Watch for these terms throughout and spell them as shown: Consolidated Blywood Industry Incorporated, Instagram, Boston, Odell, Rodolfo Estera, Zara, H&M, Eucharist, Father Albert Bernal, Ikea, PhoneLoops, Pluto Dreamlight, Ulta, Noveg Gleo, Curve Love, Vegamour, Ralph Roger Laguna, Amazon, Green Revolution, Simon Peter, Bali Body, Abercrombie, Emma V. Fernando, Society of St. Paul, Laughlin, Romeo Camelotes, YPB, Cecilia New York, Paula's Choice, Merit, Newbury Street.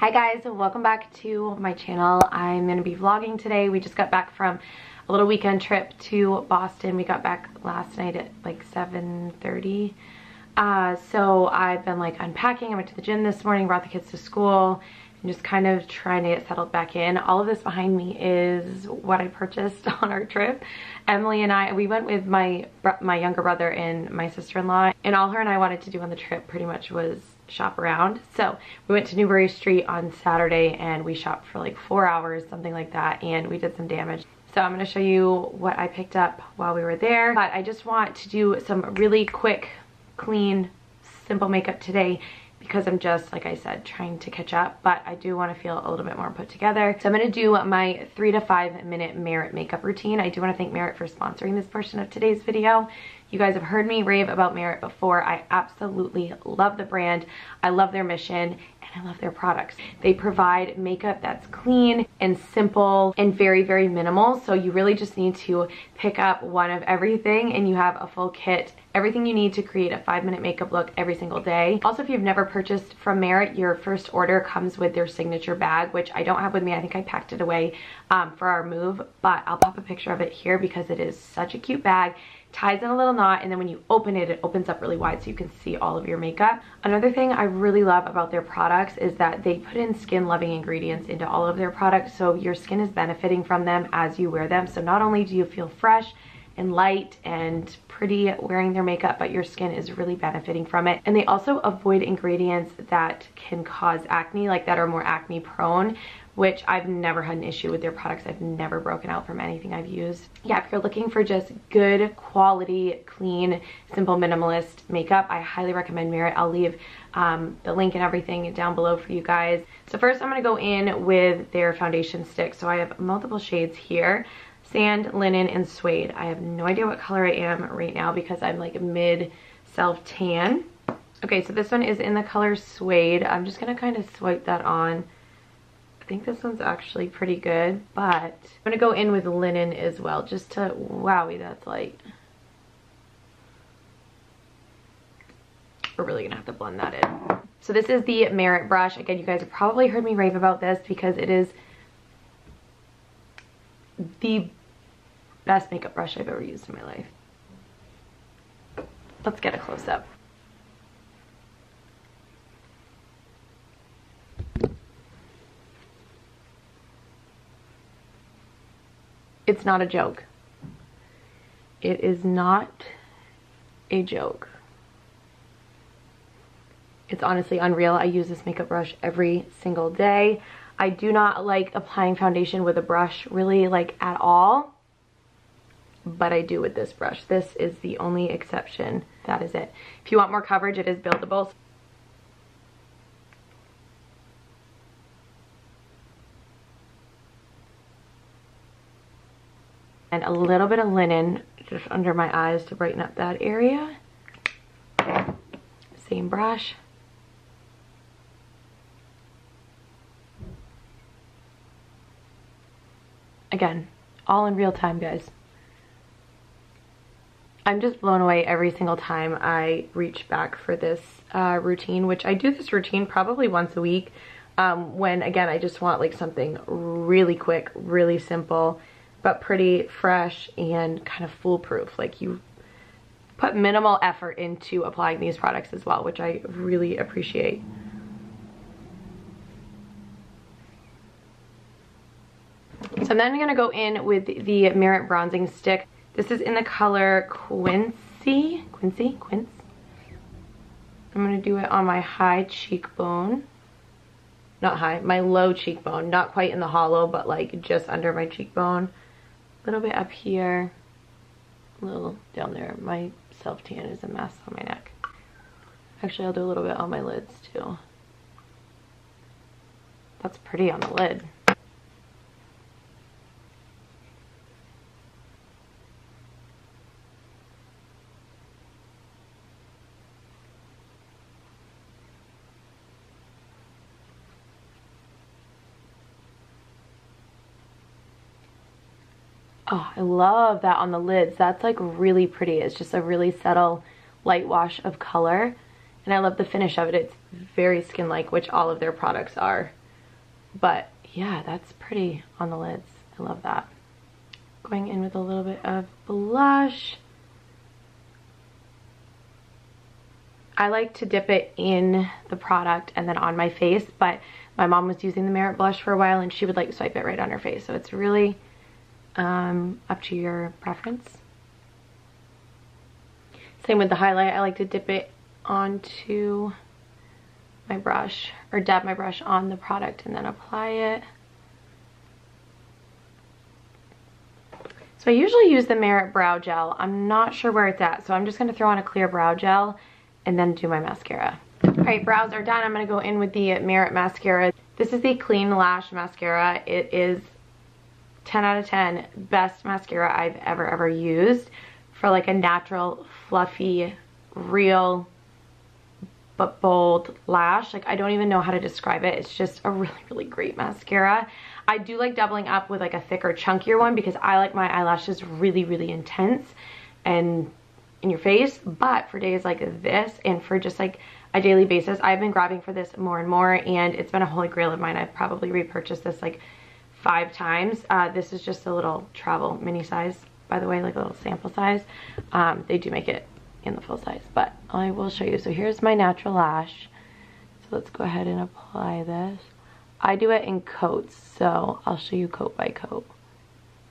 Hi guys, welcome back to my channel. I'm gonna be vlogging today. We just got back from a little weekend trip to Boston. We got back last night at like 7:30. So I've been like unpacking. I went to the gym this morning, brought the kids to school, and just kind of trying to get settled back in. All of this behind me is what I purchased on our trip. Emily and I, we went with my younger brother and my sister-in-law, and all her and I wanted to do on the trip pretty much was shop around. So we went to Newbury Street on Saturday and we shopped for like 4 hours, something like that, and we did some damage. So I'm going to show you what I picked up while we were there, but I just want to do some really quick, clean, simple makeup today because I'm just, like I said, trying to catch up, but I do want to feel a little bit more put together. So I'm going to do my 3 to 5 minute Merit makeup routine. I do want to thank Merit for sponsoring this portion of today's video. You guys have heard me rave about Merit before. I absolutely love the brand. I love their mission. I love their products. They provide makeup that's clean and simple and very, very minimal. So you really just need to pick up one of everything and you have a full kit, everything you need to create a 5 minute makeup look every single day. Also, if you've never purchased from Merit, your first order comes with their signature bag, which I don't have with me. I think I packed it away for our move, but I'll pop a picture of it here because it is such a cute bag. Ties in a little knot, and then when you open it, it opens up really wide so you can see all of your makeup. Another thing I really love about their products is that they put in skin-loving ingredients into all of their products, so your skin is benefiting from them as you wear them. So not only do you feel fresh and light and pretty wearing their makeup, but your skin is really benefiting from it. And they also avoid ingredients that can cause acne, like that are more acne prone, which I've never had an issue with their products. I've never broken out from anything I've used. Yeah, if you're looking for just good quality, clean, simple, minimalist makeup, I highly recommend Merit. I'll leave the link and everything down below for you guys. So first I'm gonna go in with their foundation stick. So I have multiple shades here. Sand, linen, and suede. I have no idea what color I am right now because I'm like mid self tan. Okay, so this one is in the color suede. I'm just gonna kind of swipe that on. I think this one's actually pretty good, but I'm gonna go in with linen as well, just to, wowie, that's light. We're really gonna have to blend that in. So this is the Merit brush. Again, you guys have probably heard me rave about this because it is the best makeup brush I've ever used in my life. Let's get a close-up. It's not a joke. It is not a joke. It's honestly unreal. I use this makeup brush every single day. I do not like applying foundation with a brush really like at all, but I do with this brush. This is the only exception. That is it. If you want more coverage, it is buildable. And a little bit of linen just under my eyes to brighten up that area. Same brush. Again, all in real time, guys. I'm just blown away every single time I reach back for this routine, which I do this routine probably once a week when, again, I just want like something really quick, really simple, but pretty, fresh, and kind of foolproof. Like you put minimal effort into applying these products as well, which I really appreciate. So then I'm going to go in with the Merit bronzing stick. This is in the color Quince. I'm going to do it on my high cheekbone. Not high, my low cheekbone. Not quite in the hollow, but like just under my cheekbone. A little bit up here. A little down there. My self-tan is a mess on my neck. Actually, I'll do a little bit on my lids too. That's pretty on the lid. Oh, I love that on the lids. That's like really pretty. It's just a really subtle light wash of color. And I love the finish of it. It's very skin-like, which all of their products are. But yeah, that's pretty on the lids. I love that. Going in with a little bit of blush. I like to dip it in the product and then on my face, but my mom was using the Merit blush for a while and she would like swipe it right on her face. So it's really up to your preference. Same with the highlight. I like to dip it onto my brush or dab my brush on the product and then apply it. So I usually use the Merit brow gel. I'm not sure where it's at, so I'm just going to throw on a clear brow gel and then do my mascara. Alright, brows are done. I'm going to go in with the Merit mascara. This is the Clean Lash mascara. It is 10 out of 10. Best mascara I've ever used for like a natural, fluffy, real, but bold lash. Like, I don't even know how to describe it. It's just a really great mascara. I do like doubling up with like a thicker, chunkier one because I like my eyelashes really intense and in your face. But for days like this and for just like a daily basis, I've been grabbing for this more and more, and it's been a holy grail of mine. I've probably repurchased this like 5 times. This is just a little travel mini size, by the way, like a little sample size. They do make it in the full size, but I will show you. So here's my natural lash. So let's go ahead and apply this. I do it in coats, so I'll show you coat by coat.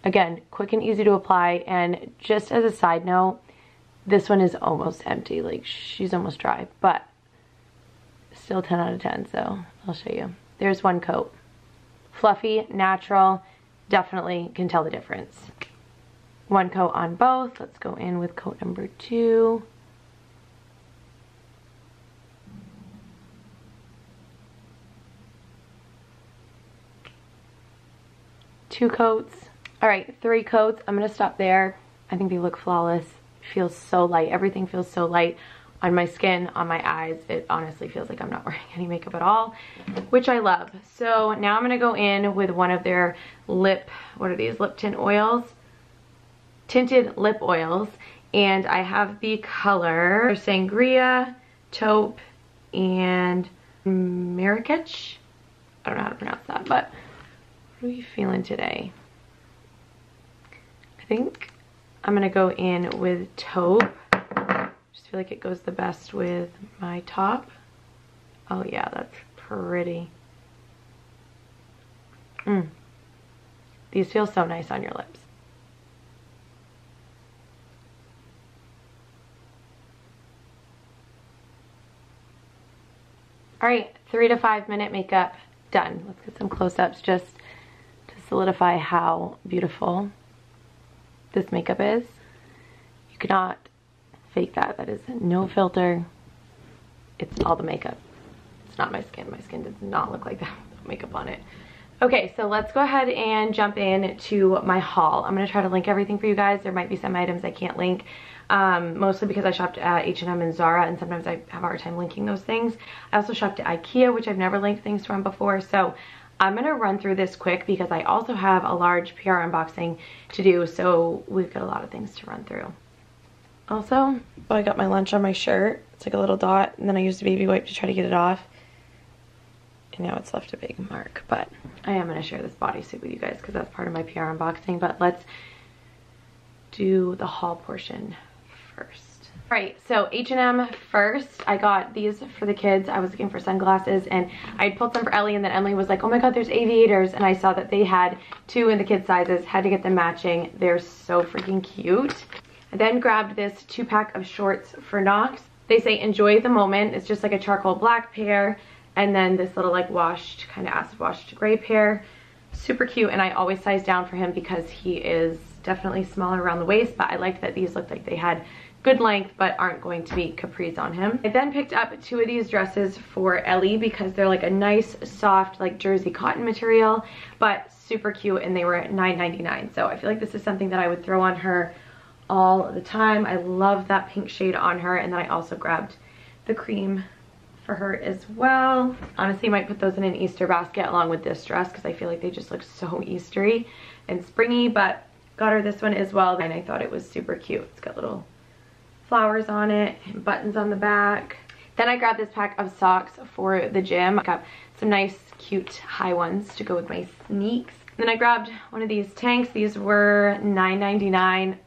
Again, quick and easy to apply. And just as a side note, this one is almost empty, like she's almost dry, but still 10 out of 10, so I'll show you. There's one coat. Fluffy, natural, definitely can tell the difference. One coat on both. Let's go in with coat number 2. Two coats. All right, 3 coats. I'm going to stop there. I think they look flawless. Feels so light. Everything feels so light on my skin, on my eyes. It honestly feels like I'm not wearing any makeup at all, which I love. So now I'm going to go in with one of their lip, what are these? Lip tint oils. Tinted lip oils, and I have the color Sangria, Taupe, and Marrakech. I don't know how to pronounce that, but what are we feeling today? I think I'm gonna go in with Taupe. Just feel like it goes the best with my top. Oh yeah, that's pretty. These feel so nice on your lips. All right, 3 to 5 minute makeup done. Let's get some close-ups just to solidify how beautiful this makeup is. You cannot fake that. That is no filter. It's all the makeup. It's not my skin. My skin does not look like that without makeup on it. Okay, so let's go ahead and jump in to my haul. I'm gonna try to link everything for you guys. There might be some items I can't link. Mostly because I shopped at H&M and Zara, and sometimes I have a hard time linking those things. I also shopped at Ikea, which I've never linked things from before, so I'm going to run through this quick because I also have a large PR unboxing to do, so we've got a lot of things to run through. Also, oh, I got my lunch on my shirt. It's like a little dot, and then I used a baby wipe to try to get it off, and now it's left a big mark, but I am going to share this bodysuit with you guys because that's part of my PR unboxing, but let's do the haul portion. Alright, so H&M first. I got these for the kids. I was looking for sunglasses and I pulled some for Ellie, and then Emily was like, oh my god, there's aviators, and I saw that they had 2 in the kids sizes. Had to get them matching. They're so freaking cute. I then grabbed this 2-pack of shorts for Knox. They say enjoy the moment. It's just like a charcoal black pair and then this little like washed, kind of acid washed gray pair. Super cute, and I always size down for him because he is definitely smaller around the waist, but I liked that these looked like they had good length but aren't going to be capris on him. I then picked up 2 of these dresses for Ellie because they're like a nice soft like jersey cotton material, but super cute, and they were at $9.99. So I feel like this is something that I would throw on her all the time. I love that pink shade on her, and then I also grabbed the cream for her as well. Honestly, I might put those in an Easter basket along with this dress because I feel like they just look so Eastery and springy, but got her this one as well, and I thought it was super cute. It's got little flowers on it and buttons on the back. Then I grabbed this pack of socks for the gym. I got some nice cute high ones to go with my sneaks. And then I grabbed one of these tanks. These were $9.99.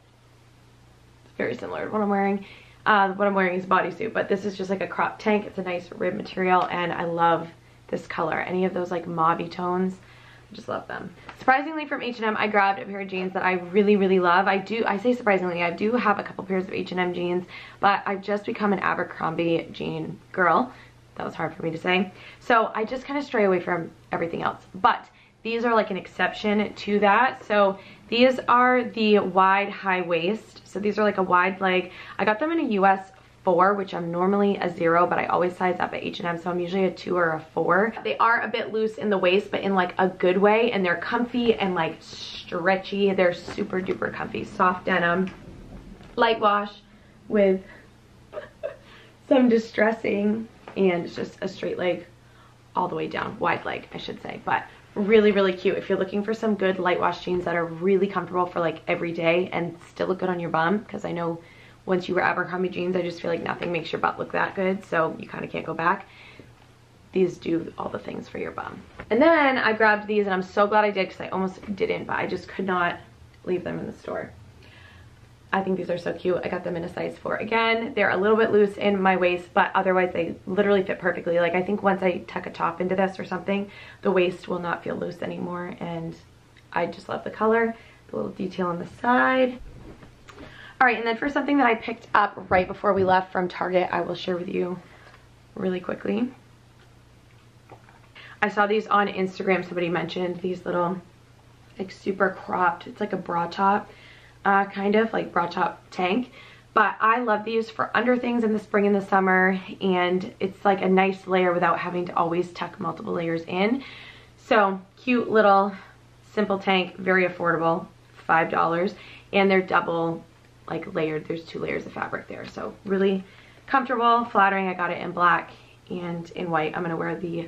Very similar to what I'm wearing. What I'm wearing is a bodysuit, but this is just like a crop tank. It's a nice rib material, and I love this color. Any of those like mauve-y tones, I just love them. Surprisingly, from H&M, I grabbed a pair of jeans that I really, really love. I say surprisingly, I do have a couple pairs of H&M jeans, but I've just become an Abercrombie jean girl. That was hard for me to say. So I just kind of stray away from everything else, but these are like an exception to that. So these are the wide high waist. So these are like a wide leg. I got them in a US 4, which I'm normally a 0, but I always size up at H&M, so I'm usually a 2 or a 4. They are a bit loose in the waist, but in like a good way, and they're comfy and like stretchy. They're super duper comfy. Soft denim, light wash with some distressing, and it's just a straight leg all the way down. Wide leg, I should say, but really, really cute. If you're looking for some good light wash jeans that are really comfortable for like every day and still look good on your bum, because I know once you wear Abercrombie jeans, I just feel like nothing makes your butt look that good, so you kind of can't go back. These do all the things for your bum. And then I grabbed these, and I'm so glad I did, because I almost didn't, but I just could not leave them in the store. I think these are so cute. I got them in a size 4. Again, they're a little bit loose in my waist, but otherwise they literally fit perfectly. Like, I think once I tuck a top into this or something, the waist will not feel loose anymore, and I just love the color, the little detail on the side. All right, and then for something that I picked up right before we left from Target, I will share with you really quickly. I saw these on Instagram. Somebody mentioned these little, like, super cropped. It's like a bra top. Kind of like bra top tank, but I love these for under things in the spring and the summer, and it's like a nice layer without having to always tuck multiple layers in. So cute little simple tank, very affordable, $5, and they're double like layered. There's 2 layers of fabric there, so really comfortable, flattering. I got it in black and in white. I'm gonna wear the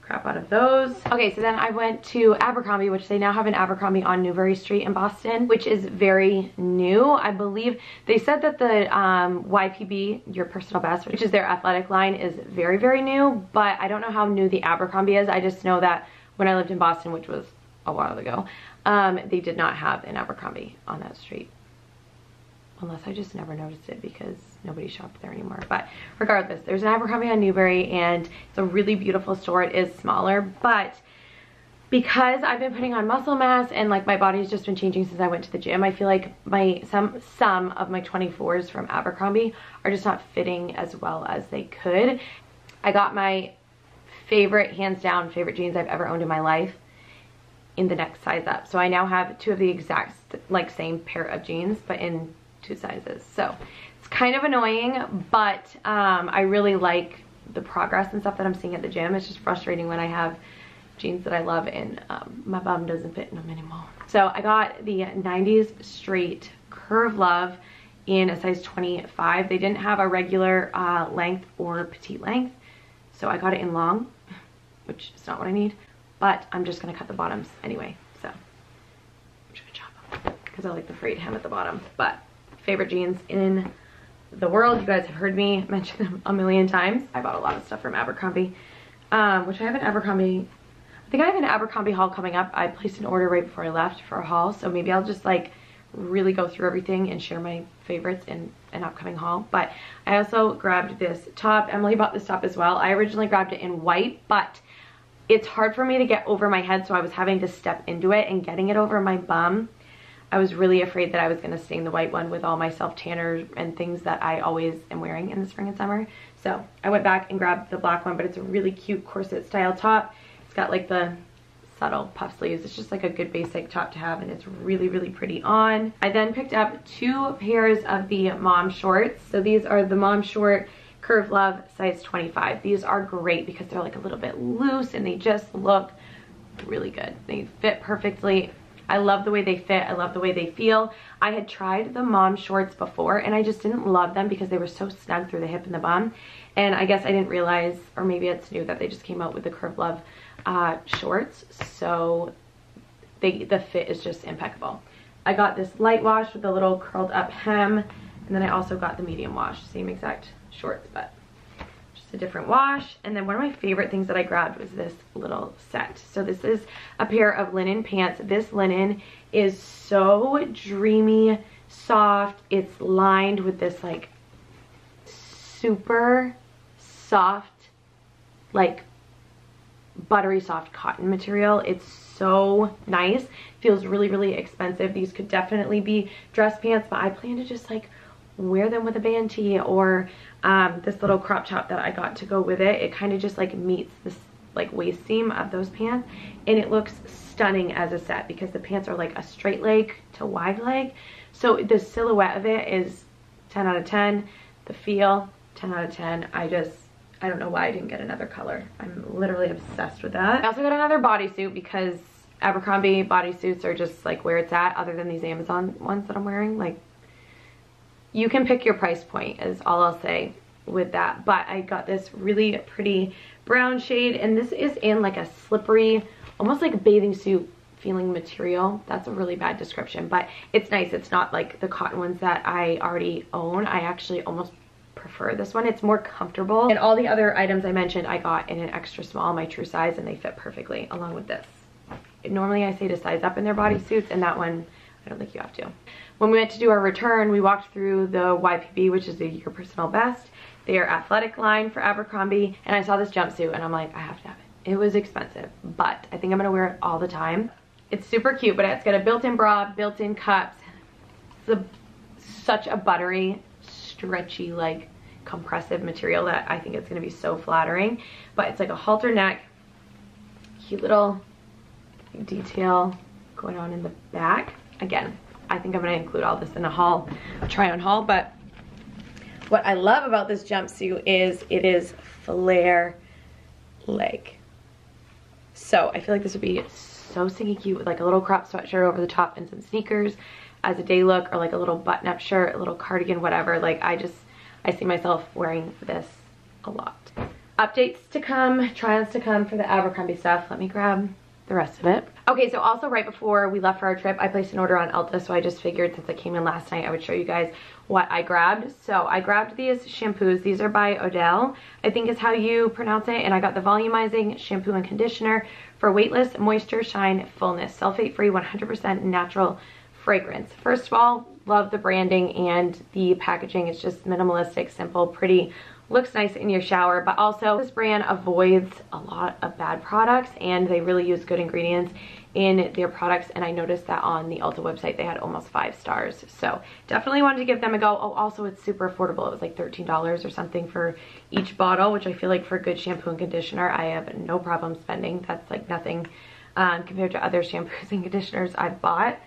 crap out of those. Okay, so then I went to Abercrombie, which they now have an Abercrombie on Newbury Street in Boston, which is very new. I believe they said that the YPB, your personal best, which is their athletic line, is very, very new, but I don't know how new the Abercrombie is. I just know that when I lived in Boston, which was a while ago, they did not have an Abercrombie on that street. Unless I just never noticed it because nobody shopped there anymore. But regardless, there's an Abercrombie on Newbury, and it's a really beautiful store. It is smaller, but because I've been putting on muscle mass and like my body's just been changing since I went to the gym, I feel like my some of my 24s from Abercrombie are just not fitting as well as they could. I got my favorite, hands down, favorite jeans I've ever owned in my life in the next size up. So I now have 2 of the exact like same pair of jeans, but in 2 sizes. So it's kind of annoying, but I really like the progress and stuff that I'm seeing at the gym. It's just frustrating when I have jeans that I love and my bum doesn't fit in them anymore. So I got the 90s straight curve love in a size 25. They didn't have a regular length or petite length, so I got it in long, which is not what I need, but I'm just gonna cut the bottoms anyway. So I'm just gonna chop them because I like the frayed hem at the bottom. But favorite jeans in the world. You guys have heard me mention them a million times. I bought a lot of stuff from Abercrombie, which I have an Abercrombie, I think I have an Abercrombie haul coming up. I placed an order right before I left for a haul, so maybe I'll just like really go through everything and share my favorites in an upcoming haul. But I also grabbed this top. Emily bought this top as well. I originally grabbed it in white, but it's hard for me to get over my head, so I was having to step into it, and getting it over my bum, I was really afraid that I was going to stain the white one with all my self-tanners and things that I always am wearing in the spring and summer. So I went back and grabbed the black one, but it's a really cute corset style top. It's got like the subtle puff sleeves. It's just like a good basic top to have, and it's really, really pretty on. I then picked up 2 pairs of the mom shorts. So these are the mom short curve love size 25. These are great because they're like a little bit loose and they just look really good. They fit perfectly. I love the way they fit. I love the way they feel. I had tried the mom shorts before, and I just didn't love them because they were so snug through the hip and the bum. And I guess I didn't realize, or maybe it's new, that they just came out with the Curve Love shorts. So the fit is just impeccable. I got this light wash with a little curled up hem. And then I also got the medium wash, same exact shorts, but just just a different wash. And then one of my favorite things that I grabbed was this little set. So this is a pair of linen pants. This linen is so dreamy, soft. It's lined with this like super soft, like buttery soft cotton material. It's so nice. Feels really, really expensive. These could definitely be dress pants, but I plan to just like wear them with a band tee or this little crop top that I got to go with it. It kind of just like meets this like waist seam of those pants, and it looks stunning as a set because the pants are like a straight leg to wide leg. So the silhouette of it is 10 out of 10. The feel, 10 out of 10. I don't know why I didn't get another color. I'm literally obsessed with that. I also got another bodysuit because Abercrombie bodysuits are just like where it's at, other than these Amazon ones that I'm wearing. Like, you can pick your price point is all I'll say with that. But I got this really pretty brown shade, and this is in like a slippery, almost like bathing suit feeling material. That's a really bad description, but it's nice. It's not like the cotton ones that I already own. I actually almost prefer this one. It's more comfortable. And all the other items I mentioned I got in an extra small, my true size, and they fit perfectly along with this. Normally I say to size up in their bodysuits, and that one I don't think you have to. When we went to do our return, we walked through the YPB, which is the Your Personal Best, their athletic line for Abercrombie, and I saw this jumpsuit and I'm like, I have to have it. It was expensive, but I think I'm gonna wear it all the time. It's super cute, but it's got a built-in bra, built-in cups. It's such a buttery, stretchy, like compressive material that I think it's gonna be so flattering. But it's like a halter neck, cute little detail going on in the back. Again, I think I'm gonna include all this in a haul, a try on haul. But what I love about this jumpsuit is it is flare leg. So I feel like this would be so stinking cute with like a little crop sweatshirt over the top and some sneakers as a day look, or like a little button up shirt, a little cardigan, whatever. Like I see myself wearing this a lot. Updates to come, try-ons to come for the Abercrombie stuff. Let me grab the rest of it. Okay, so also right before we left for our trip, I placed an order on Ulta, so I just figured since I came in last night, I would show you guys what I grabbed. So I grabbed these shampoos. These are by Odell, I think is how you pronounce it, and I got the volumizing shampoo and conditioner for weightless, moisture, shine, fullness, sulfate-free, 100% natural fragrance. First of all, love the branding and the packaging. It's just minimalistic, simple, pretty, looks nice in your shower. But also this brand avoids a lot of bad products, and they really use good ingredients in their products. And I noticed that on the Ulta website they had almost 5 stars, so definitely wanted to give them a go. Oh, also it's super affordable. It was like $13 or something for each bottle, which I feel like for good shampoo and conditioner I have no problem spending. That's like nothing compared to other shampoos and conditioners I've bought.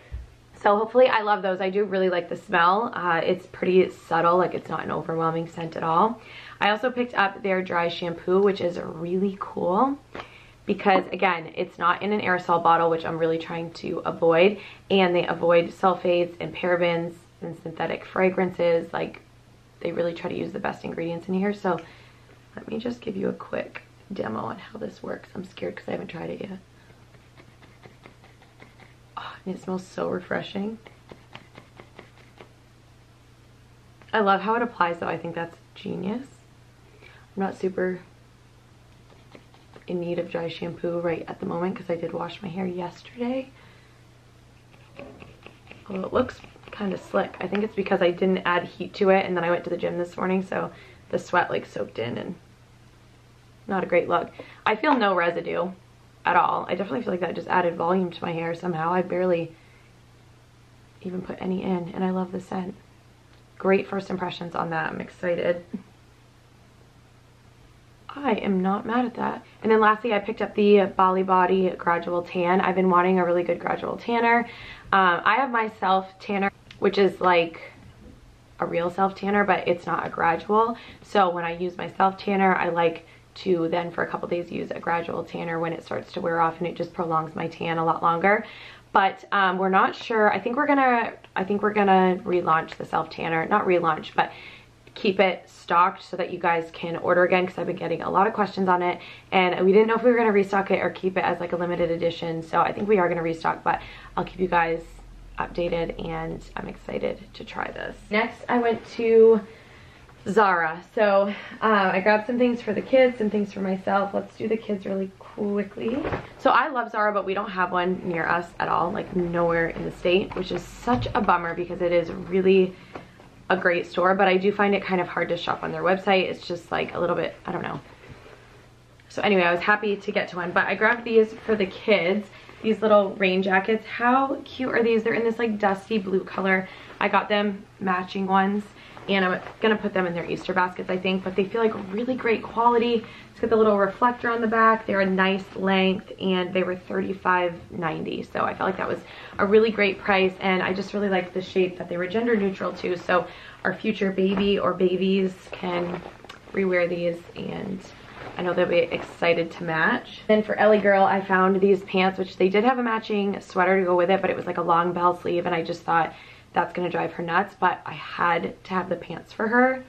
So hopefully I love those. I do really like the smell. It's pretty subtle, like it's not an overwhelming scent at all. I also picked up their dry shampoo, which is really cool because, again, it's not in an aerosol bottle, which I'm really trying to avoid. And they avoid sulfates and parabens and synthetic fragrances. Like, they really try to use the best ingredients in here. So let me just give you a quick demo on how this works. I'm scared because I haven't tried it yet. Oh, and it smells so refreshing. I love how it applies, though. I think that's genius. I'm not super in need of dry shampoo right at the moment because I did wash my hair yesterday. Although it looks kind of slick. I think it's because I didn't add heat to it, and then I went to the gym this morning, so the sweat like soaked in, and not a great look. I feel no residue at all. I definitely feel like that just added volume to my hair somehow. I barely even put any in, and I love the scent. Great first impressions on that. I'm excited. I am not mad at that. And then lastly, I picked up the Bali Body Gradual Tan. I've been wanting a really good gradual tanner. I have my self tanner, which is like a real self tanner, but it's not a gradual. So when I use my self tanner, I like to then for a couple days use a gradual tanner when it starts to wear off, and it just prolongs my tan a lot longer. But we're not sure. I think we're gonna relaunch the self tanner. Not relaunch, but keep it stocked so that you guys can order again, because I've been getting a lot of questions on it, and we didn't know if we were going to restock it or keep it as like a limited edition. So I think we are going to restock, but I'll keep you guys updated, and I'm excited to try this. Next I went to Zara. So I grabbed some things for the kids, some things for myself. Let's do the kids really quickly. So I love Zara, but we don't have one near us at all, like nowhere in the state, which is such a bummer because it is really a great store, but I do find it kind of hard to shop on their website. It's just like a little bit, I don't know. So anyway, I was happy to get to one, but I grabbed these for the kids, these little rain jackets. How cute are these? They're in this like dusty blue color. I got them matching ones, and I'm gonna put them in their Easter baskets, I think, but they feel like really great quality. It's got the little reflector on the back. They're a nice length, and they were $35.90, so I felt like that was a really great price, and I just really liked the shape that they were gender neutral too, so our future baby or babies can rewear these, and I know they'll be excited to match. Then for Ellie Girl, I found these pants, which they did have a matching sweater to go with it, but it was like a long bell sleeve, and I just thought, that's gonna drive her nuts, but I had to have the pants for her.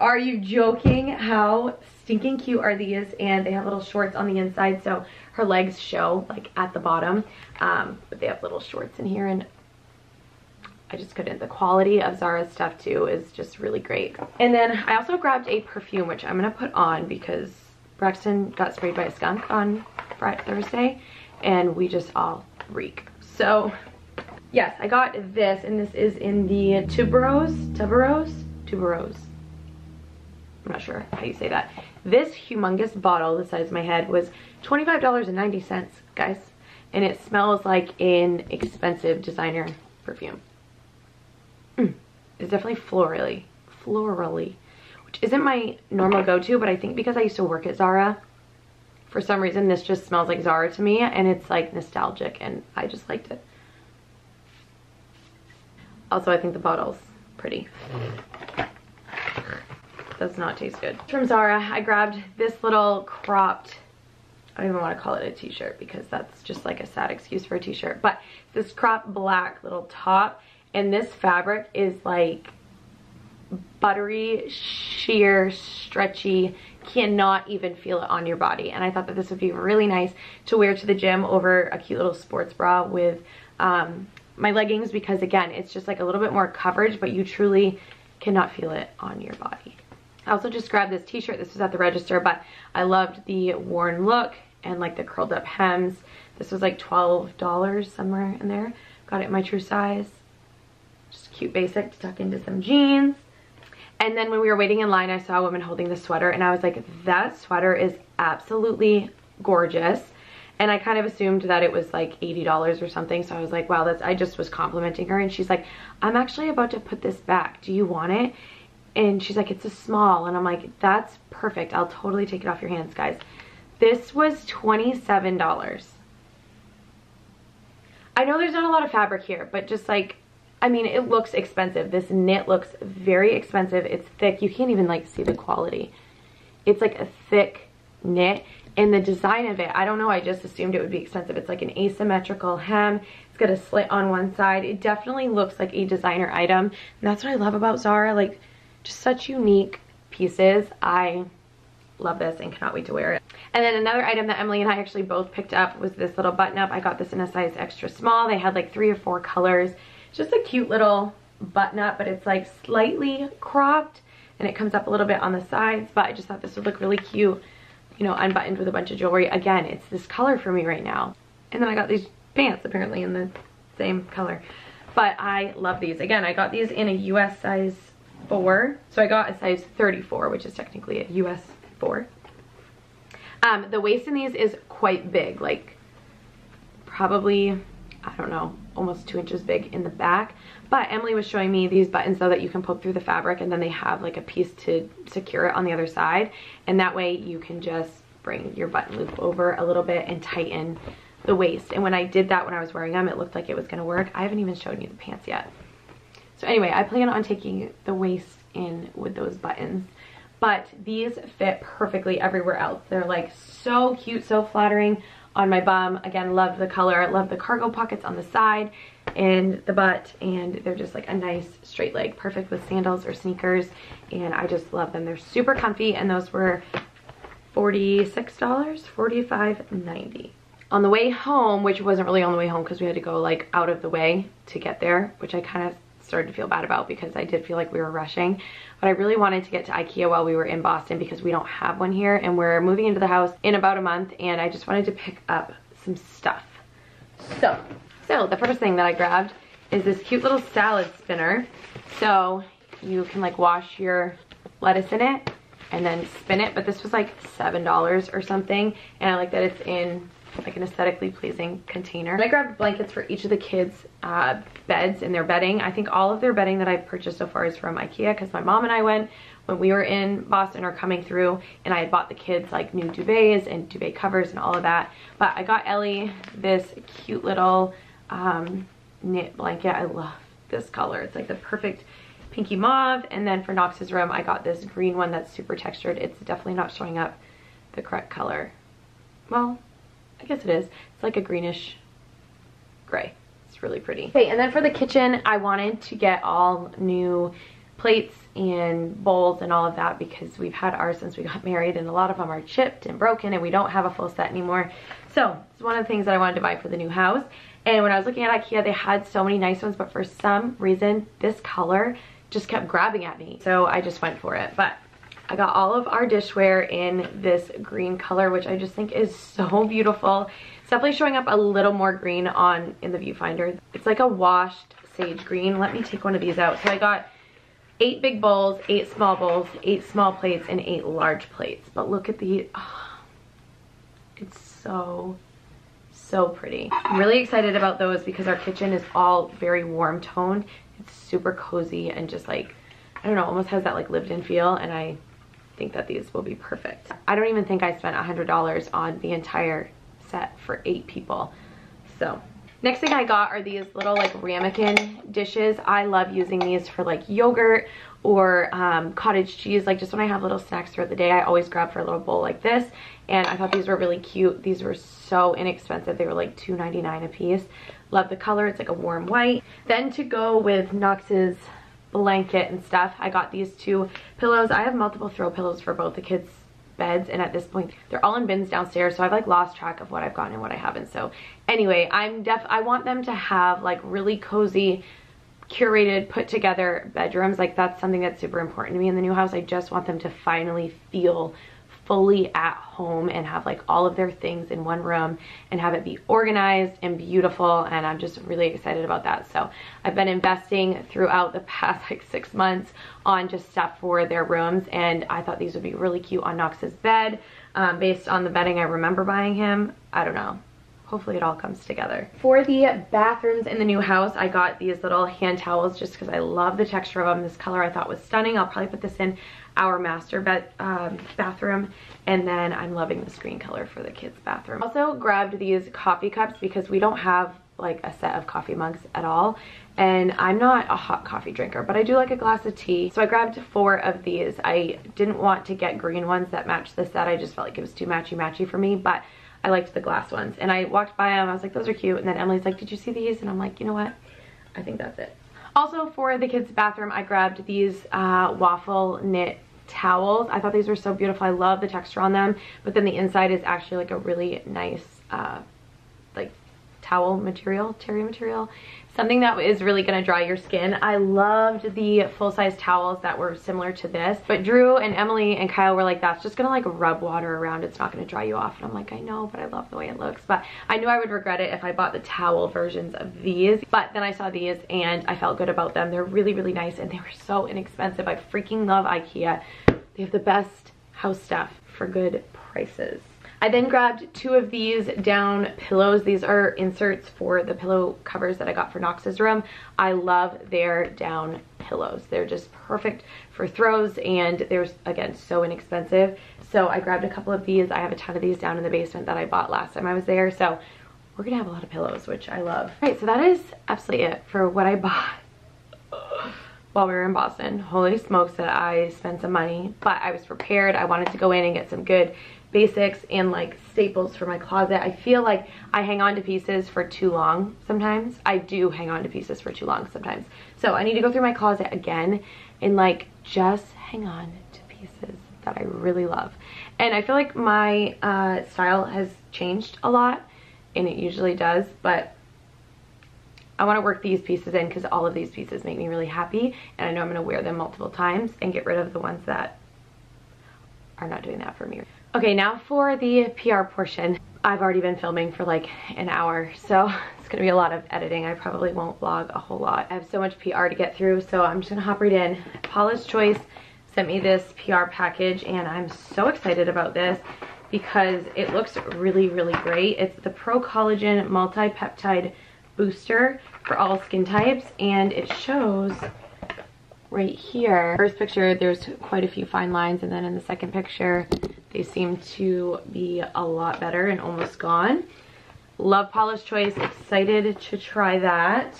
Are you joking? How stinking cute are these? And they have little shorts on the inside, so her legs show like at the bottom, but they have little shorts in here, and I just couldn't. The quality of Zara's stuff too is just really great. And then I also grabbed a perfume, which I'm gonna put on because Braxton got sprayed by a skunk on Thursday, and we just all reek. So yes, I got this, and this is in the tuberose. I'm not sure how you say that. This humongous bottle, the size of my head, was $25.90, guys. And it smells like an expensive designer perfume. It's definitely florally, which isn't my normal go-to, but I think because I used to work at Zara, for some reason this just smells like Zara to me, and it's like nostalgic, and I just liked it. Also, I think the bottle's pretty. Does not taste good. From Zara, I grabbed this little cropped, I don't even want to call it a t-shirt because that's just like a sad excuse for a t-shirt, but this cropped black little top, and this fabric is like buttery, sheer, stretchy, cannot even feel it on your body. And I thought that this would be really nice to wear to the gym over a cute little sports bra with my leggings, because again, it's just like a little bit more coverage, but you truly cannot feel it on your body. I also just grabbed this t-shirt. This was at the register, but I loved the worn look and like the curled up hems. This was like $12, somewhere in there. Got it in my true size. Just cute basic to tuck into some jeans. And then when we were waiting in line, I saw a woman holding the sweater, and I was like, that sweater is absolutely gorgeous. And I kind of assumed that it was like $80 or something. So I was like, wow, that's, I just was complimenting her. And she's like, I'm actually about to put this back. Do you want it? And she's like, it's a small. And I'm like, that's perfect. I'll totally take it off your hands, guys. This was $27. I know there's not a lot of fabric here, but just like, I mean, it looks expensive. This knit looks very expensive. It's thick. You can't even like see the quality. It's like a thick knit. And the design of it, I don't know, I just assumed it would be expensive. It's like an asymmetrical hem. It's got a slit on one side. It definitely looks like a designer item. And that's what I love about Zara, like just such unique pieces. I love this and cannot wait to wear it. And then another item that Emily and I actually both picked up was this little button up. I got this in a size extra small. They had like 3 or 4 colors. It's just a cute little button up, but it's like slightly cropped and it comes up a little bit on the sides, but I just thought this would look really cute, you know, unbuttoned with a bunch of jewelry. Again, it's this color for me right now. And then I got these pants apparently in the same color, but I love these. Again, I got these in a US size 4. So I got a size 34, which is technically a US 4. The waist in these is quite big, like probably, I don't know, almost 2 inches big in the back. But Emily was showing me these buttons though that you can poke through the fabric, and then they have like a piece to secure it on the other side, and that way you can just bring your button loop over a little bit and tighten the waist. And when I did that when I was wearing them, it looked like it was gonna work. I haven't even shown you the pants yet. So anyway, I plan on taking the waist in with those buttons, but these fit perfectly everywhere else. They're like so cute, so flattering on my bum. Again, love the color. I love the cargo pockets on the side and the butt, and they're just like a nice straight leg, perfect with sandals or sneakers, and I just love them. They're super comfy, and those were $46, $45.90. On the way home, which wasn't really on the way home because we had to go like out of the way to get there, which I kind of started to feel bad about because I did feel like we were rushing. But I really wanted to get to Ikea while we were in Boston because we don't have one here, and we're moving into the house in about a month, and I just wanted to pick up some stuff. So the first thing that I grabbed is this cute little salad spinner. So you can like wash your lettuce in it and then spin it, but this was like $7 or something, and I like that it's in like an aesthetically pleasing container. And I grabbed blankets for each of the kids' beds and their bedding. I think all of their bedding that I've purchased so far is from Ikea because my mom and I went when we were in Boston or coming through, and I had bought the kids like new duvets and duvet covers and all of that. But I got Ellie this cute little knit blanket. I love this color. It's like the perfect pinky mauve. And then for Knox's room, I got this green one that's super textured. It's definitely not showing up the correct color. Well, I guess it is. It's like a greenish gray. It's really pretty. Okay, and then for the kitchen, I wanted to get all new plates and bowls and all of that because we've had ours since we got married, and a lot of them are chipped and broken and we don't have a full set anymore. So it's one of the things that I wanted to buy for the new house. And when I was looking at Ikea, they had so many nice ones, but for some reason this color just kept grabbing at me, so I just went for it. But I got all of our dishware in this green color, which I just think is so beautiful. It's definitely showing up a little more green in the viewfinder. It's like a washed sage green. Let me take one of these out. So I got 8 big bowls, 8 small bowls, 8 small plates, and 8 large plates. But look at the, oh, it's so pretty. I'm really excited about those because our kitchen is all very warm toned. It's super cozy and just like, I don't know, almost has that like lived in feel, and I think that these will be perfect. I don't even think I spent $100 on the entire set for 8 people. So next thing I got are these little like ramekin dishes. I love using these for like yogurt or cottage cheese. Like just when I have little snacks throughout the day, I always grab for a little bowl like this, and I thought these were really cute. These were so inexpensive. They were like $2.99 a piece. Love the color. It's like a warm white. Then to go with Knox's blanket and stuff, I got these 2 pillows. I have multiple throw pillows for both the kids' beds, and at this point they're all in bins downstairs, so I've like lost track of what I've gotten and what I haven't. So anyway, I want them to have like really cozy, curated, put together bedrooms. Like that's something that's super important to me in the new house. I just want them to finally feel fully at home and have like all of their things in one room and have it be organized and beautiful, and I'm just really excited about that. So I've been investing throughout the past like 6 months on just stuff for their rooms, and I thought these would be really cute on Knox's bed based on the bedding I remember buying him. I don't know. Hopefully it all comes together. For the bathrooms in the new house, I got these little hand towels just because I love the texture of them. This color I thought was stunning. I'll probably put this in our master bathroom, and then I'm loving this green color for the kids' bathroom. Also grabbed these coffee cups because we don't have like a set of coffee mugs at all, and I'm not a hot coffee drinker, but I do like a glass of tea. So I grabbed 4 of these. I didn't want to get green ones that matched the set. I just felt like it was too matchy-matchy for me, but I liked the glass ones, and I walked by them. I was like, those are cute. And then Emily's like, did you see these? And I'm like, you know what? I think that's it. Also for the kids' bathroom, I grabbed these waffle knit towels. I thought these were so beautiful. I love the texture on them, but then the inside is actually like a really nice like towel material, terry material. Something that is really gonna dry your skin. I loved the full-size towels that were similar to this, but Drew and Emily and Kyle were like, that's just gonna like rub water around. It's not gonna dry you off. And I'm like, I know, but I love the way it looks. But I knew I would regret it if I bought the towel versions of these, but then I saw these and I felt good about them. They're really, really nice, and they were so inexpensive. I freaking love IKEA. They have the best house stuff for good prices. I then grabbed 2 of these down pillows. These are inserts for the pillow covers that I got for Knox's room. I love their down pillows. They're just perfect for throws, and they're, again, so inexpensive. So I grabbed a couple of these. I have a ton of these down in the basement that I bought last time I was there. So we're gonna have a lot of pillows, which I love. All right, so that is absolutely it for what I bought while we were in Boston. Holy smokes that I spent some money, but I was prepared. I wanted to go in and get some good basics and like staples for my closet. I feel like I hang on to pieces for too long sometimes. I do hang on to pieces for too long sometimes. So I need to go through my closet again and like just hang on to pieces that I really love. And I feel like my style has changed a lot, and it usually does, but I want to work these pieces in because all of these pieces make me really happy, and I know I'm going to wear them multiple times and get rid of the ones that are not doing that for me. Okay, now for the PR portion. I've already been filming for like an hour, so it's going to be a lot of editing. I probably won't vlog a whole lot. I have so much PR to get through, so I'm just going to hop right in. Paula's Choice sent me this PR package, and I'm so excited about this because it looks really, really great. It's the Pro Collagen Multi-Peptide Booster for all skin types, and it shows right here. First picture, there's quite a few fine lines, and then in the second picture, they seem to be a lot better and almost gone. Love Paula's Choice, excited to try that.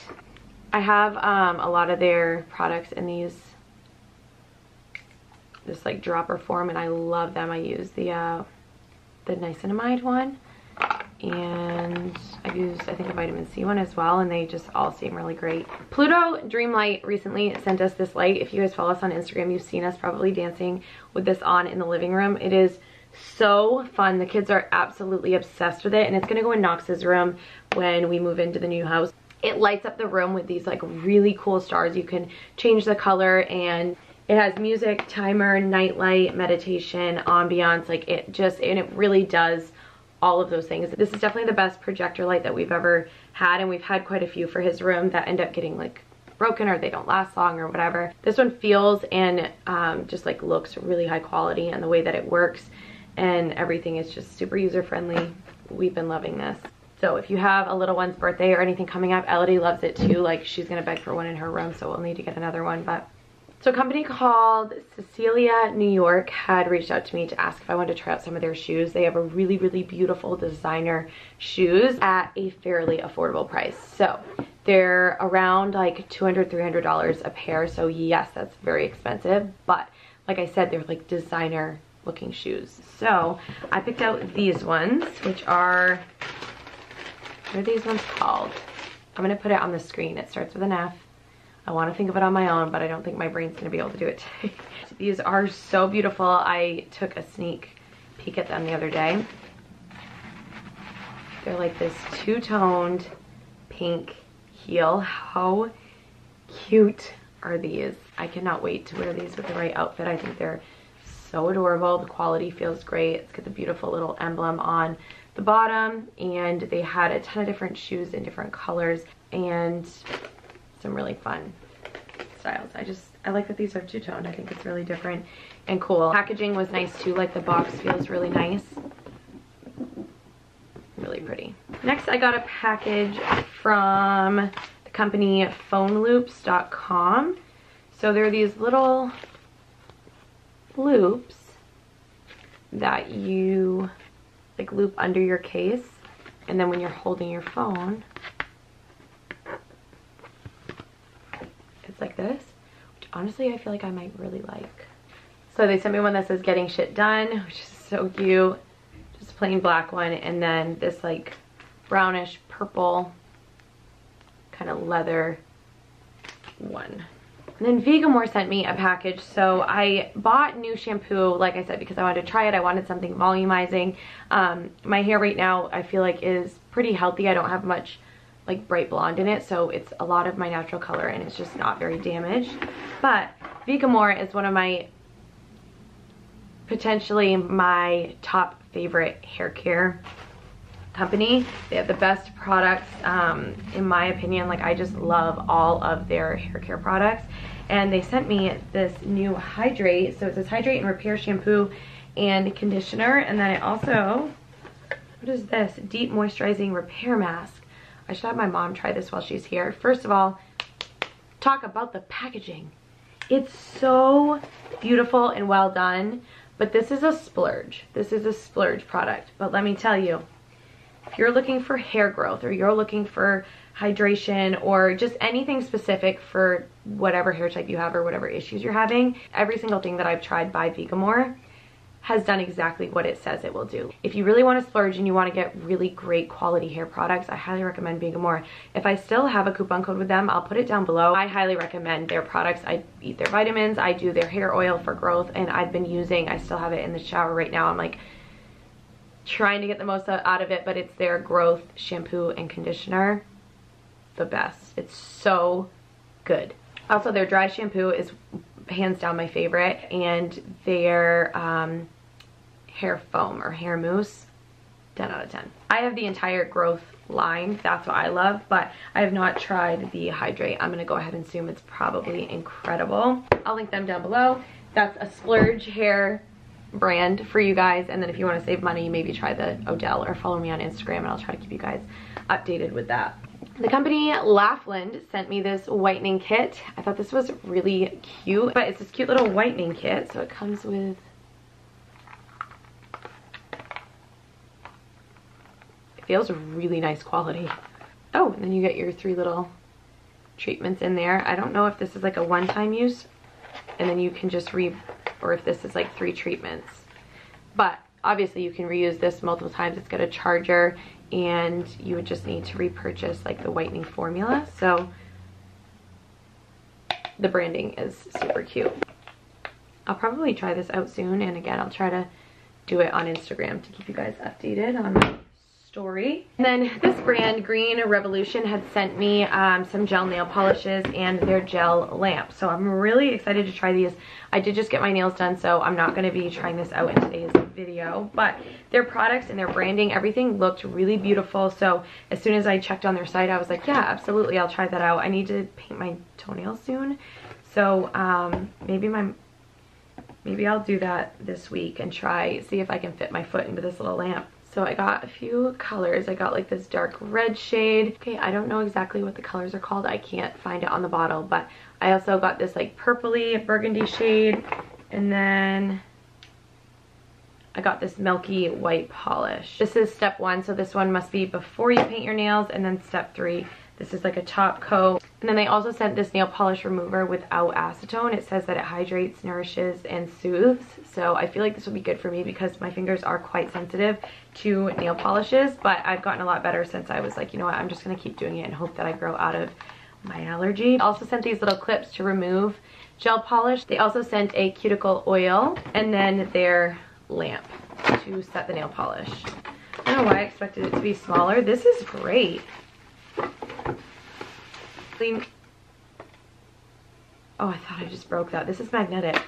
I have a lot of their products in these this like dropper form, and I love them. I use the niacinamide one, and I've used I think a vitamin C one as well, and they just all seem really great. Pluto Dreamlight recently sent us this light. If you guys follow us on Instagram, you've seen us probably dancing with this on in the living room. It is so fun. The kids are absolutely obsessed with it, and it's gonna go in Knox's room when we move into the new house. It lights up the room with these like really cool stars. You can change the color, and it has music, timer, nightlight, meditation, ambiance, like it just, and it really does all of those things. This is definitely the best projector light that we've ever had, and we've had quite a few for his room that end up getting like broken or they don't last long or whatever. This one feels and just like looks really high quality, and the way that it works and everything is just super user friendly. We've been loving this. So if you have a little one's birthday or anything coming up, Elodie loves it too. Like she's gonna beg for one in her room, so we'll need to get another one. But so a company called Cecilia New York had reached out to me to ask if I wanted to try out some of their shoes. They have a really, really beautiful designer shoes at a fairly affordable price. So they're around like $200, $300 a pair. So yes, that's very expensive. But like I said, they're like designer looking shoes. So I picked out these ones, which are, what are these ones called? I'm going to put it on the screen. It starts with an F. I want to think of it on my own, but I don't think my brain's going to be able to do it today. These are so beautiful. I took a sneak peek at them the other day. They're like this two-toned pink heel. How cute are these? I cannot wait to wear these with the right outfit. I think they're so adorable. The quality feels great. It's got the beautiful little emblem on the bottom, and they had a ton of different shoes in different colors, and some really fun styles. I like that these are two-toned. I think it's really different and cool. Packaging was nice too, like the box feels really nice. Really pretty. Next I got a package from the company PhoneLoops.com. So there are these little loops that you like loop under your case, and then when you're holding your phone, like this, which honestly I feel like I might really like. So they sent me one that says "Getting Shit Done," which is so cute, just a plain black one, and then this like brownish purple kind of leather one. And then Vegamour sent me a package. So I bought new shampoo, like I said, because I wanted to try it. I wanted something volumizing. My hair right now I feel like is pretty healthy. I don't have much like bright blonde in it, so it's a lot of my natural color and it's just not very damaged. But Vegamour is one of my, potentially my top favorite hair care company. They have the best products, in my opinion. Like I just love all of their hair care products. And they sent me this new Hydrate. So it says Hydrate and Repair Shampoo and Conditioner. And then it also, what is this? Deep Moisturizing Repair Mask. I should have my mom try this while she's here. First of all, talk about the packaging. It's so beautiful and well done, but this is a splurge. This is a splurge product. But let me tell you, if you're looking for hair growth or you're looking for hydration or just anything specific for whatever hair type you have or whatever issues you're having, every single thing that I've tried by Vegamour has done exactly what it says it will do. If you really want to splurge and you want to get really great quality hair products, I highly recommend Vegamour. If I still have a coupon code with them, I'll put it down below. I highly recommend their products. I eat their vitamins, I do their hair oil for growth, and I've been using, I still have it in the shower right now. I'm like trying to get the most out of it, but it's their growth shampoo and conditioner. the best. It's so good. Also, their dry shampoo is hands down my favorite, and their hair foam or hair mousse, 10 out of 10. I have the entire growth line, that's what I love, but I have not tried the hydrate. I'm gonna go ahead and assume it's probably incredible. I'll link them down below. That's a splurge hair brand for you guys, and then if you want to save money, maybe try the Odell or follow me on Instagram, and I'll try to keep you guys updated with that. The company Laughlin sent me this whitening kit. I thought this was really cute, but it's this cute little whitening kit. So it comes with feels really nice quality. Oh, and then you get your three little treatments in there. I don't know if this is like a one-time use and then you can just or if this is like three treatments. But obviously you can reuse this multiple times. It's got a charger and you would just need to repurchase like the whitening formula. So the branding is super cute. I'll probably try this out soon, and again, I'll try to do it on Instagram to keep you guys updated on my story. And then this brand, Green Revolution, had sent me some gel nail polishes and their gel lamp. So I'm really excited to try these. I did just get my nails done, so I'm not going to be trying this out in today's video, but their products and their branding, everything looked really beautiful. So as soon as I checked on their site, I was like, yeah, absolutely, I'll try that out. I need to paint my toenails soon, so maybe I'll do that this week and see if I can fit my foot into this little lamp. So I got a few colors. I got like this dark red shade. Okay, I don't know exactly what the colors are called. I can't find it on the bottle, but I also got this like purpley burgundy shade, and then I got this milky white polish. This is step one, so this one must be before you paint your nails, and then step three, this is like a top coat. And then they also sent this nail polish remover without acetone. It says that it hydrates, nourishes, and soothes. So I feel like this will be good for me because my fingers are quite sensitive to nail polishes, but I've gotten a lot better since I was like, you know what, I'm just gonna keep doing it and hope that I grow out of my allergy. I also sent these little clips to remove gel polish. They also sent a cuticle oil and then their lamp to set the nail polish. I don't know why I expected it to be smaller. This is great. Clean. Oh, I thought I just broke that. This is magnetic.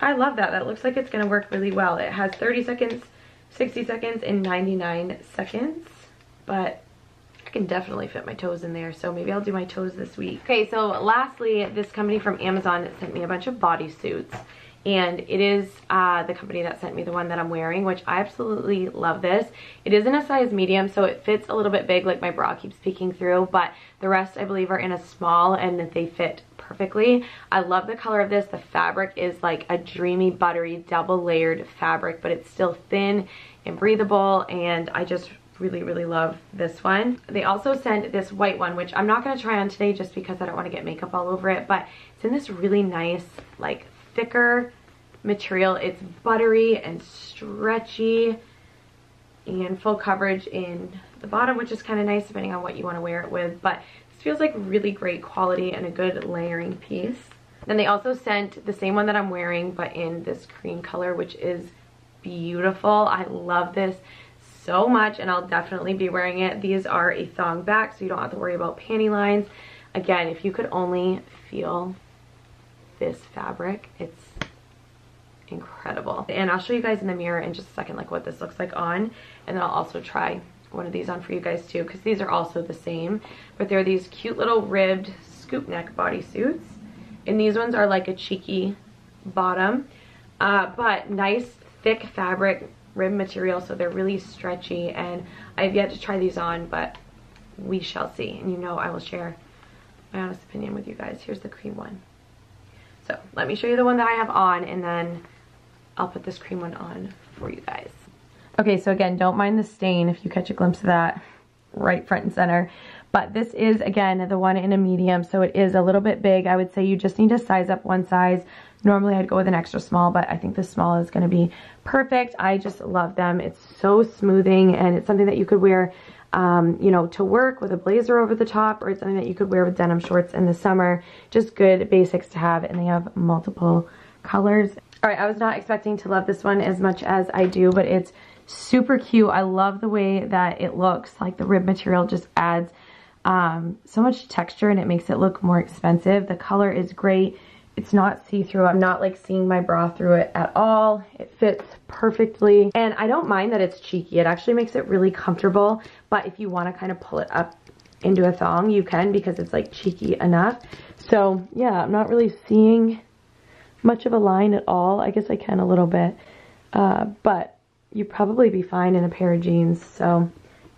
I love that. That looks like it's going to work really well. It has 30 seconds, 60 seconds, and 99 seconds, but I can definitely fit my toes in there, so maybe I'll do my toes this week. Okay, so lastly, this company from Amazon sent me a bunch of bodysuits, and it is the company that sent me the one that I'm wearing, which I absolutely love this. It is in a size medium, so it fits a little bit big, like my bra keeps peeking through, but the rest I believe are in a small, and that they fit perfectly. I love the color of this. The fabric is like a dreamy, buttery, double layered fabric, but it's still thin and breathable, and I just really, really love this one. They also sent this white one, which I'm not gonna try on today just because I don't wanna get makeup all over it, but it's in this really nice, like, thicker material. It's buttery and stretchy and full coverage in the bottom, which is kind of nice depending on what you want to wear it with, but this feels like really great quality and a good layering piece. Then they also sent the same one that I'm wearing, but in this cream color, which is beautiful. I love this so much, and I'll definitely be wearing it. These are a thong back, so you don't have to worry about panty lines. Again, if you could only feel this fabric, it's incredible. And I'll show you guys in the mirror in just a second like what this looks like on, and then I'll also try one of these on for you guys too, because these are also the same, but they're these cute little ribbed scoop neck bodysuits, and these ones are like a cheeky bottom, but nice thick fabric rib material, so they're really stretchy, and I've yet to try these on, but we shall see, and you know I will share my honest opinion with you guys. Here's the cream one. So let me show you the one that I have on, and then I'll put this cream one on for you guys. Okay, so again, don't mind the stain if you catch a glimpse of that right front and center. But this is, again, the one in a medium, so it is a little bit big. I would say you just need to size up one size. Normally I'd go with an extra small, but I think the small is going to be perfect. I just love them. It's so smoothing, and it's something that you could wear you know, to work with a blazer over the top, or it's something that you could wear with denim shorts in the summer. Just good basics to have, and they have multiple colors. All right, I was not expecting to love this one as much as I do, but it's super cute. I love the way that it looks. Like the rib material just adds so much texture and it makes it look more expensive. The color is great. It's not see-through. I'm not like seeing my bra through it at all. It fits perfectly. And I don't mind that it's cheeky. It actually makes it really comfortable. But if you want to kind of pull it up into a thong, you can, because it's like cheeky enough. So yeah, I'm not really seeing much of a line at all. I guess I can a little bit. But you'd probably be fine in a pair of jeans. So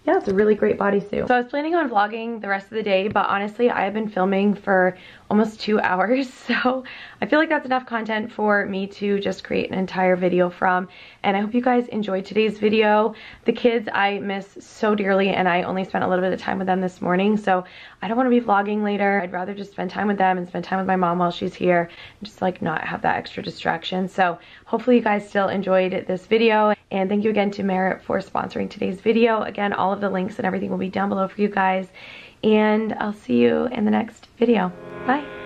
yeah, it's a really great bodysuit. So I was planning on vlogging the rest of the day, but honestly, I have been filming for almost 2 hours. So I feel like that's enough content for me to just create an entire video from. And I hope you guys enjoyed today's video. The kids I miss so dearly, and I only spent a little bit of time with them this morning. So I don't want to be vlogging later. I'd rather just spend time with them and spend time with my mom while she's here. And just like not have that extra distraction. So hopefully you guys still enjoyed this video. And thank you again to Merit for sponsoring today's video. Again, all of the links and everything will be down below for you guys. And I'll see you in the next video. Bye.